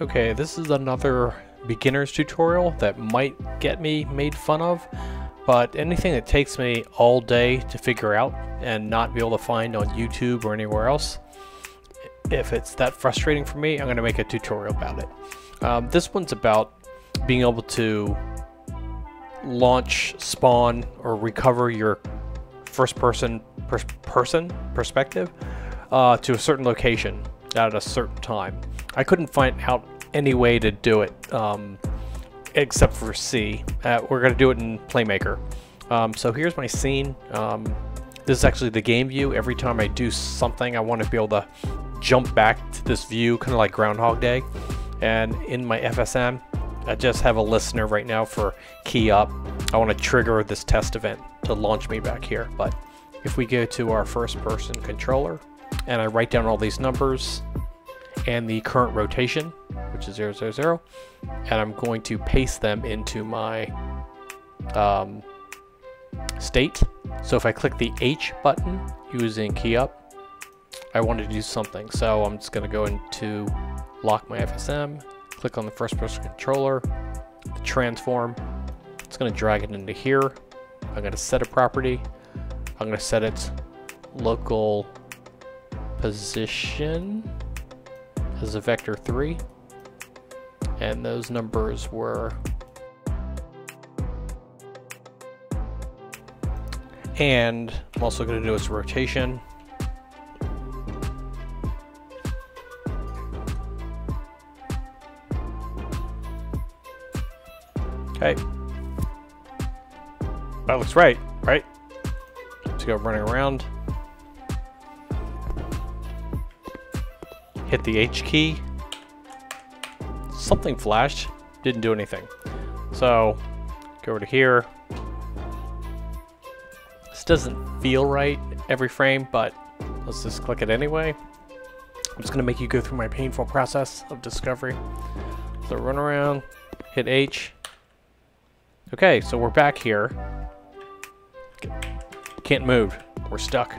Okay, this is another beginner's tutorial that might get me made fun of, but anything that takes me all day to figure out and not be able to find on YouTube or anywhere else, if it's that frustrating for me, I'm going to make a tutorial about it. This one's about being able to launch, spawn, or recover your first-person perspective to a certain location at a certain time. I couldn't find out any way to do it except for C. We're going to do it in Playmaker. So here's my scene. This is actually the game view. Every time I do something, I want to be able to jump back to this view, kind of like Groundhog Day. And in my FSM, I just have a listener right now for key up. I want to trigger this test event to launch me back here. But if we go to our first person controller and I write down all these numbers and the current rotation, which is 0, 0, 0, and I'm going to paste them into my state. So if I click the H button using key up, I want to do something. So I'm just going to go into lock my FSM, click on the first person controller, the transform. It's going to drag it into here. I'm going to set a property. I'm going to set its local position as a vector 3, and those numbers were, and I'm also going to do its rotation. Okay, that looks right, right? Let's go running around. Hit the H key. Something flashed, didn't do anything. So go over to here. This doesn't feel right every frame, but let's just click it anyway. I'm just gonna make you go through my painful process of discovery. So run around, hit H. Okay, so we're back here. Can't move. We're stuck.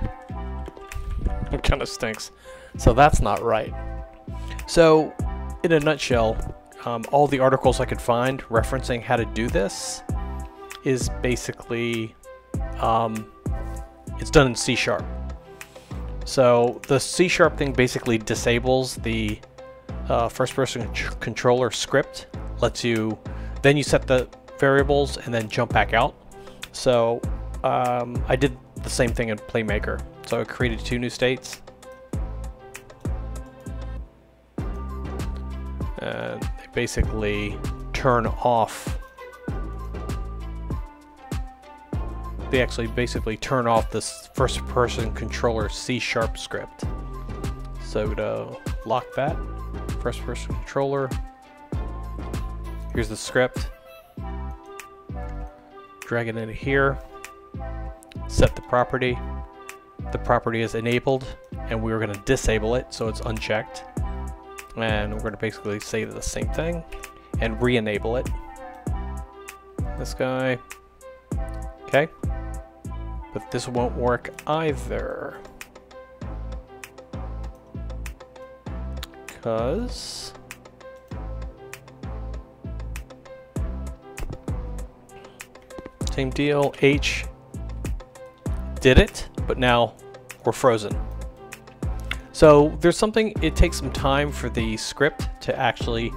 It kind of stinks. So that's not right. So in a nutshell, all the articles I could find referencing how to do this is basically it's done in C#. So the C# thing basically disables the first-person controller script. Then you set the variables and then jump back out. So I did the same thing in Playmaker. So I created 2 new states. And they basically turn off. They actually basically turn off this first person controller C# script. So to lock that first person controller, here's the script. Drag it into here, set the property. The property is enabled, and we're going to disable it so it's unchecked. And we're going to basically say the same thing and re-enable it. This guy. Okay. But this won't work either. Because same deal, H did it, but now we're frozen. So there's something, it takes some time for the script to actually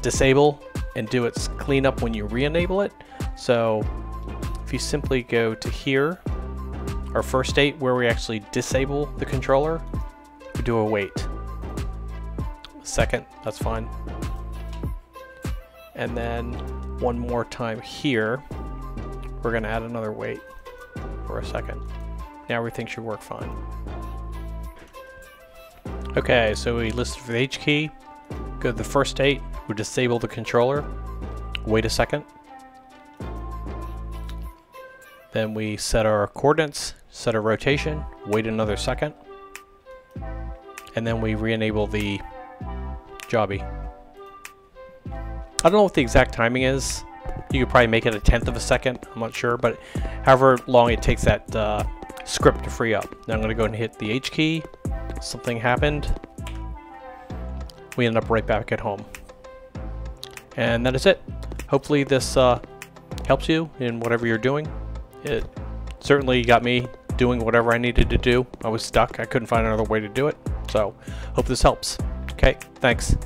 disable and do its cleanup when you re-enable it. So if you simply go to here, our first state where we actually disable the controller, we do a wait. Second, that's fine. And then one more time here, we're gonna add another wait for a second. Now everything should work fine. Okay, so we listed for the H key, go to the first state, we disable the controller, wait a second. Then we set our coordinates, set our rotation, wait another second. And then we re-enable the jobby. I don't know what the exact timing is. You could probably make it 1/10 of a second, I'm not sure, but however long it takes that script to free up. Now I'm gonna go and hit the H key. Something happened. We end up right back at home. And that is it. Hopefully this helps you in whatever you're doing. It certainly got me doing whatever I needed to do. I was stuck. I couldn't find another way to do it. So hope this helps. Okay, thanks.